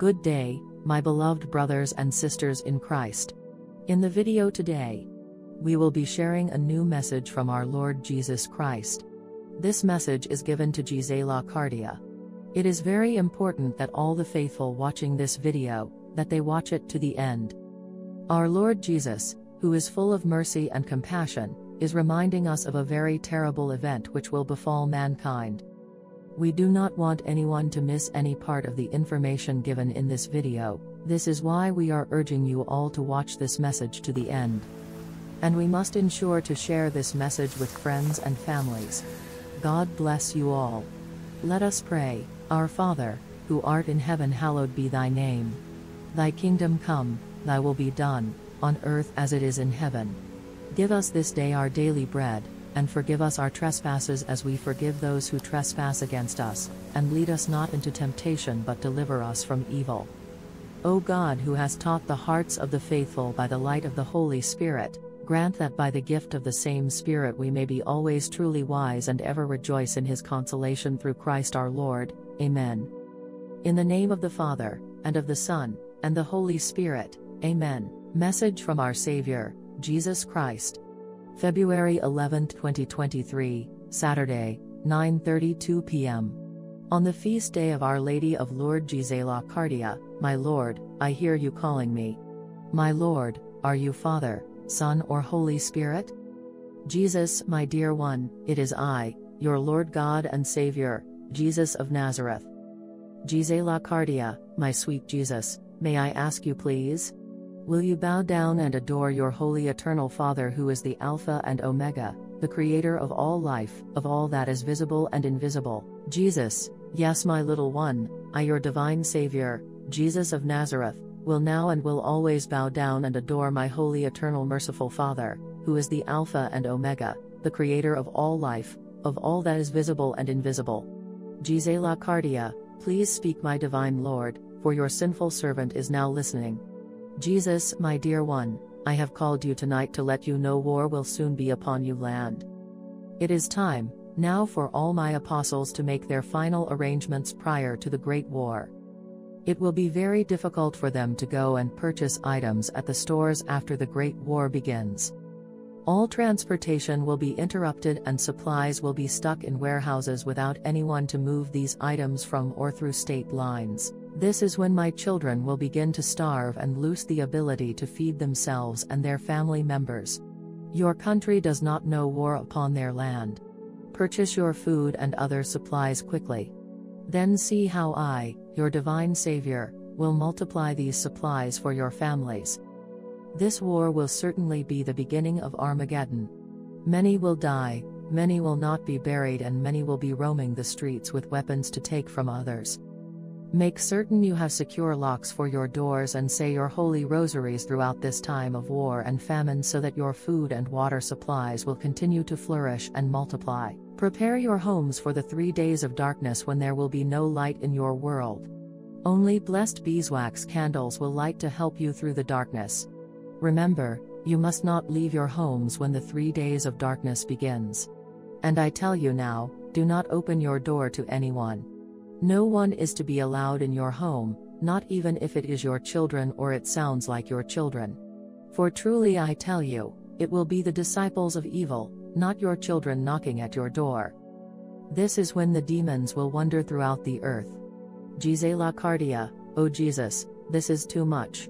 Good day, my beloved brothers and sisters in Christ. In the video today, we will be sharing a new message from our Lord Jesus Christ. This message is given to Gisella Cardia. It is very important that all the faithful watching this video, that they watch it to the end. Our Lord Jesus, who is full of mercy and compassion, is reminding us of a very terrible event which will befall mankind. We do not want anyone to miss any part of the information given in this video. This is why we are urging you all to watch this message to the end. And we must ensure to share this message with friends and families. God bless you all. Let us pray. Our Father, who art in heaven, hallowed be thy name. Thy kingdom come, thy will be done, on earth as it is in heaven. Give us this day our daily bread, and forgive us our trespasses as we forgive those who trespass against us, and lead us not into temptation but deliver us from evil. O God, who has taught the hearts of the faithful by the light of the Holy Spirit, grant that by the gift of the same Spirit we may be always truly wise and ever rejoice in His consolation through Christ our Lord. Amen. In the name of the Father, and of the Son, and the Holy Spirit. Amen. Message from our Savior, Jesus Christ. February 11, 2023, Saturday, 9:32 p.m. On the feast day of Our Lady of Lord Gisella Cardia, my Lord, I hear you calling me. My Lord, are you Father, Son or Holy Spirit? Jesus, my dear one, it is I, your Lord God and Savior, Jesus of Nazareth. Gisella Cardia, my sweet Jesus, may I ask you please? Will you bow down and adore your holy eternal Father who is the Alpha and Omega, the creator of all life, of all that is visible and invisible? Jesus, yes my little one, I your divine Savior, Jesus of Nazareth, will now and will always bow down and adore my holy eternal merciful Father, who is the Alpha and Omega, the creator of all life, of all that is visible and invisible. Gisella Cardia, please speak my divine Lord, for your sinful servant is now listening. Jesus, my dear one, I have called you tonight to let you know war will soon be upon you land. It is time, now for all my apostles to make their final arrangements prior to the great war. It will be very difficult for them to go and purchase items at the stores after the great war begins. All transportation will be interrupted and supplies will be stuck in warehouses without anyone to move these items from or through state lines. This is when my children will begin to starve and lose the ability to feed themselves and their family members. Your country does not know war upon their land. Purchase your food and other supplies quickly. Then see how I, your divine Savior, will multiply these supplies for your families. This war will certainly be the beginning of Armageddon. Many will die, many will not be buried, and many will be roaming the streets with weapons to take from others. Make certain you have secure locks for your doors and say your holy rosaries throughout this time of war and famine so that your food and water supplies will continue to flourish and multiply. Prepare your homes for the 3 days of darkness when there will be no light in your world. Only blessed beeswax candles will light to help you through the darkness. Remember, you must not leave your homes when the 3 days of darkness begins. And I tell you now, do not open your door to anyone. No one is to be allowed in your home, not even if it is your children or it sounds like your children. For truly I tell you, it will be the disciples of evil, not your children knocking at your door. This is when the demons will wander throughout the earth. Gisella Cardia, O Jesus, this is too much.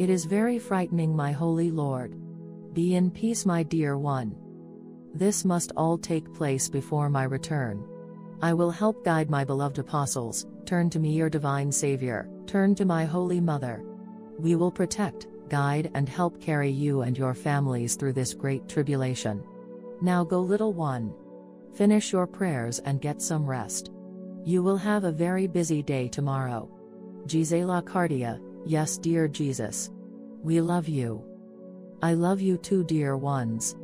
It is very frightening my holy Lord. Be in peace my dear one. This must all take place before my return. I will help guide my beloved apostles, turn to me your divine Savior, turn to my Holy Mother. We will protect, guide and help carry you and your families through this great tribulation. Now go little one. Finish your prayers and get some rest. You will have a very busy day tomorrow. Gisella Cardia, yes dear Jesus. We love you. I love you too dear ones.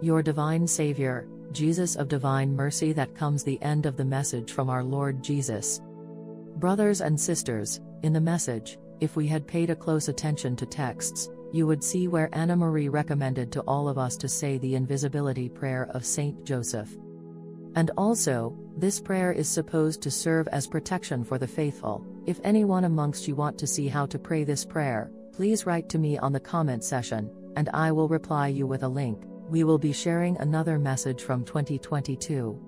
Your divine Savior, Jesus of divine mercy. That comes the end of the message from our Lord Jesus. Brothers and sisters, in the message, if we had paid a close attention to texts, you would see where Anna Marie recommended to all of us to say the invisibility prayer of Saint Joseph. And also, this prayer is supposed to serve as protection for the faithful. If anyone amongst you want to see how to pray this prayer, please write to me on the comment section, and I will reply you with a link. We will be sharing another message from 2022.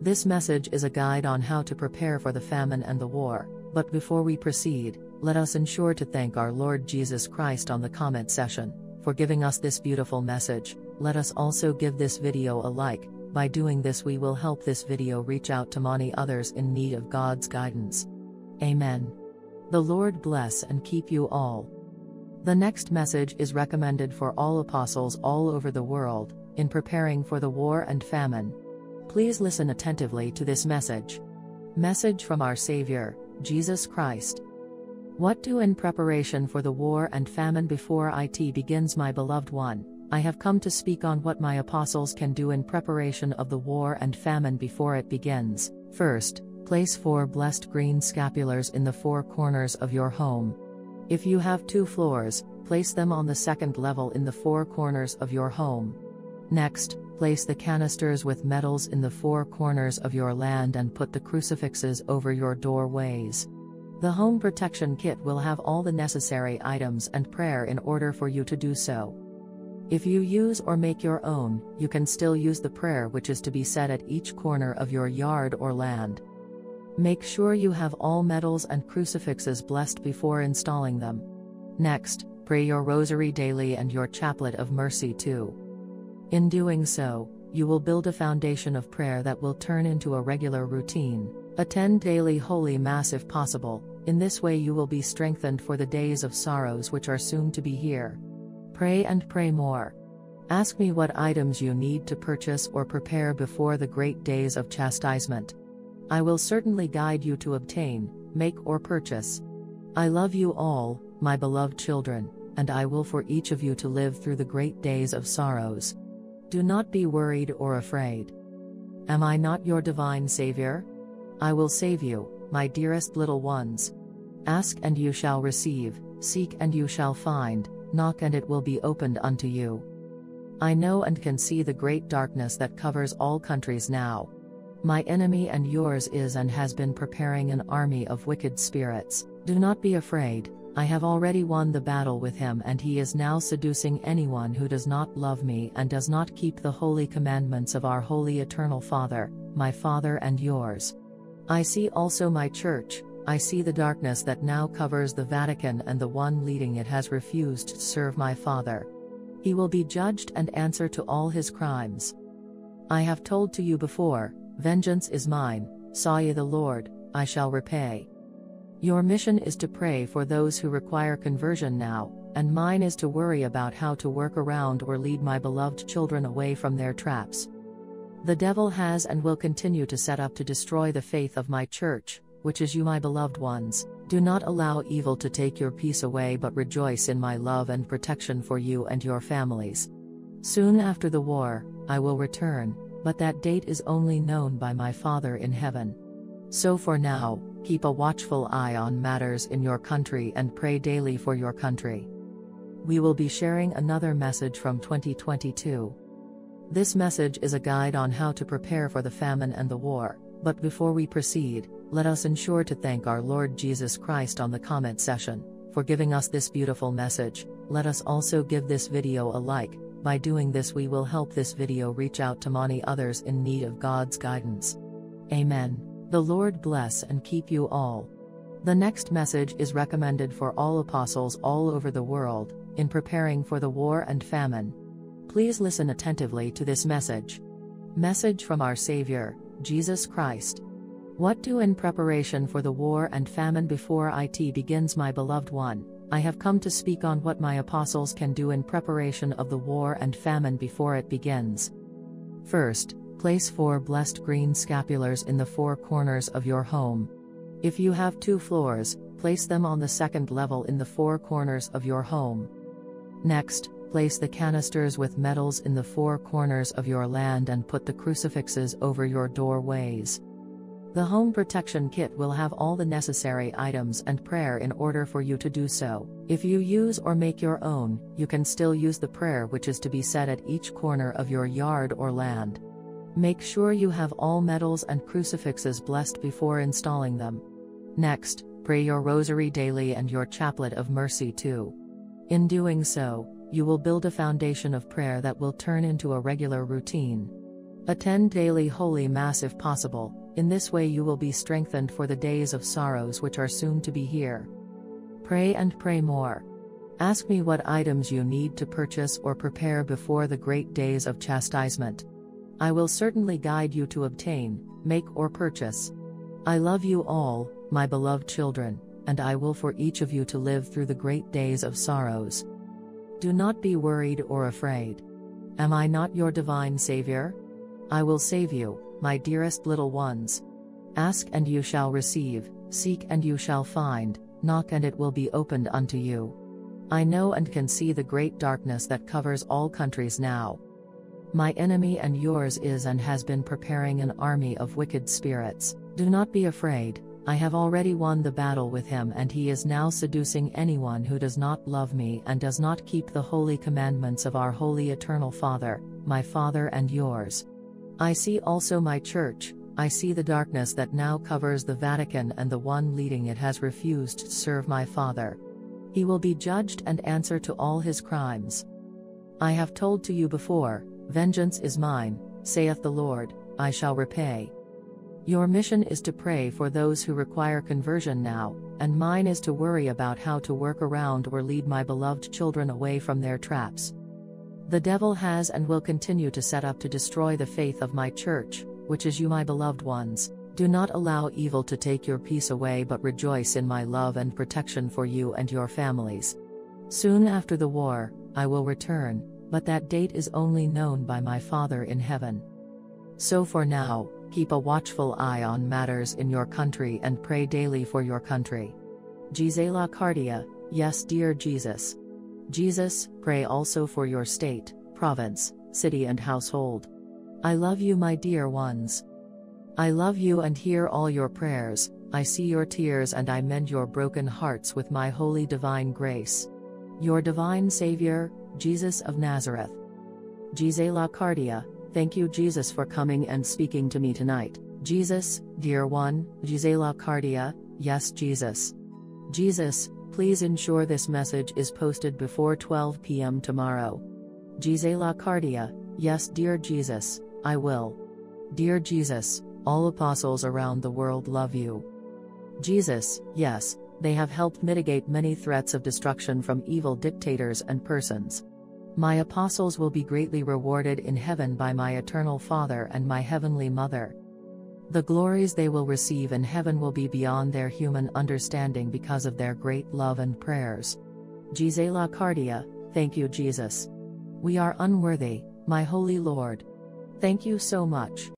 This message is a guide on how to prepare for the famine and the war, but before we proceed, let us ensure to thank our Lord Jesus Christ on the comment section for giving us this beautiful message. Let us also give this video a like. By doing this, we will help this video reach out to many others in need of God's guidance. Amen. The Lord bless and keep you all. The next message is recommended for all apostles all over the world, in preparing for the war and famine. Please listen attentively to this message. Message from our Savior, Jesus Christ. What do in preparation for the war and famine? Before it begins, my beloved one, I have come to speak on what my apostles can do in preparation of the war and famine before it begins. First, place 4 blessed green scapulars in the 4 corners of your home. If you have 2 floors, place them on the 2nd level in the 4 corners of your home. Next, place the canisters with metals in the 4 corners of your land and put the crucifixes over your doorways. The home protection kit will have all the necessary items and prayer in order for you to do so. If you use or make your own, you can still use the prayer which is to be said at each corner of your yard or land. Make sure you have all metals and crucifixes blessed before installing them. Next, pray your rosary daily and your chaplet of mercy too. In doing so, you will build a foundation of prayer that will turn into a regular routine. Attend daily Holy Mass if possible. In this way you will be strengthened for the days of sorrows which are soon to be here. Pray and pray more. Ask me what items you need to purchase or prepare before the great days of chastisement. I will certainly guide you to obtain, make or purchase. I love you all, my beloved children, and I will for each of you to live through the great days of sorrows. Do not be worried or afraid. Am I not your divine Savior? I will save you, my dearest little ones. Ask and you shall receive, seek and you shall find, knock and it will be opened unto you. I know and can see the great darkness that covers all countries now. My enemy and yours is and has been preparing an army of wicked spirits. Do not be afraid, I have already won the battle with him, and he is now seducing anyone who does not love me and does not keep the holy commandments of our holy eternal Father, my Father and yours. I see also my church, I see the darkness that now covers the Vatican, and the one leading it has refused to serve my Father. He will be judged and answer to all his crimes. I have told to you before, vengeance is mine, saith ye the Lord, I shall repay. Your mission is to pray for those who require conversion now, and mine is to worry about how to work around or lead my beloved children away from their traps. The devil has and will continue to set up to destroy the faith of my church, which is you, my beloved ones. Do not allow evil to take your peace away, but rejoice in my love and protection for you and your families. Soon after the war, I will return, but that date is only known by my Father in heaven. So for now, keep a watchful eye on matters in your country and pray daily for your country. We will be sharing another message from 2022. This message is a guide on how to prepare for the famine and the war, but before we proceed, let us ensure to thank our Lord Jesus Christ on the comment section for giving us this beautiful message. Let us also give this video a like. By doing this, we will help this video reach out to many others in need of God's guidance. Amen. The Lord bless and keep you all. The next message is recommended for all apostles all over the world, in preparing for the war and famine. Please listen attentively to this message. Message from our Savior, Jesus Christ. What do in preparation for the war and famine? Before it begins, my beloved one, I have come to speak on what my apostles can do in preparation of the war and famine before it begins. First, place 4 blessed green scapulars in the 4 corners of your home. If you have 2 floors, place them on the 2nd level in the 4 corners of your home. Next, place the canisters with metals in the 4 corners of your land and put the crucifixes over your doorways. The home protection kit will have all the necessary items and prayer in order for you to do so. If you use or make your own, you can still use the prayer which is to be said at each corner of your yard or land. Make sure you have all medals and crucifixes blessed before installing them. Next, pray your rosary daily and your chaplet of mercy too. In doing so, you will build a foundation of prayer that will turn into a regular routine. Attend daily Holy Mass if possible. In this way you will be strengthened for the days of sorrows which are soon to be here. Pray and pray more. Ask me what items you need to purchase or prepare before the great days of chastisement. I will certainly guide you to obtain, make or purchase. I love you all, my beloved children, and I will for each of you to live through the great days of sorrows. Do not be worried or afraid. Am I not your divine Savior? I will save you, my dearest little ones. Ask and you shall receive, seek and you shall find, knock and it will be opened unto you. I know and can see the great darkness that covers all countries now. My enemy and yours is and has been preparing an army of wicked spirits. Do not be afraid, I have already won the battle with him, and he is now seducing anyone who does not love me and does not keep the holy commandments of our holy eternal Father, my Father and yours. I see also my church, I see the darkness that now covers the Vatican, and the one leading it has refused to serve my Father. He will be judged and answer to all his crimes. I have told to you before, vengeance is mine, saith the Lord, I shall repay. Your mission is to pray for those who require conversion now, and mine is to worry about how to work around or lead my beloved children away from their traps. The devil has and will continue to set up to destroy the faith of my church, which is you, my beloved ones. Do not allow evil to take your peace away, but rejoice in my love and protection for you and your families. Soon after the war, I will return, but that date is only known by my Father in heaven. So for now, keep a watchful eye on matters in your country and pray daily for your country. Gisella Cardia, yes, dear Jesus. Jesus, pray also for your state, province, city and household. I love you, my dear ones. I love you and hear all your prayers, I see your tears and I mend your broken hearts with my holy divine grace. Your divine Savior, Jesus of Nazareth. Gisella Cardia, thank you Jesus for coming and speaking to me tonight. Jesus, dear one, Gisella Cardia, yes Jesus. Jesus, please ensure this message is posted before 12 p.m. tomorrow. Gisella Cardia, yes dear Jesus, I will. Dear Jesus, all apostles around the world love you. Jesus, yes, they have helped mitigate many threats of destruction from evil dictators and persons. My apostles will be greatly rewarded in heaven by my eternal Father and my heavenly Mother. The glories they will receive in heaven will be beyond their human understanding because of their great love and prayers. Gisella Cardia, thank you Jesus. We are unworthy, my holy Lord. Thank you so much.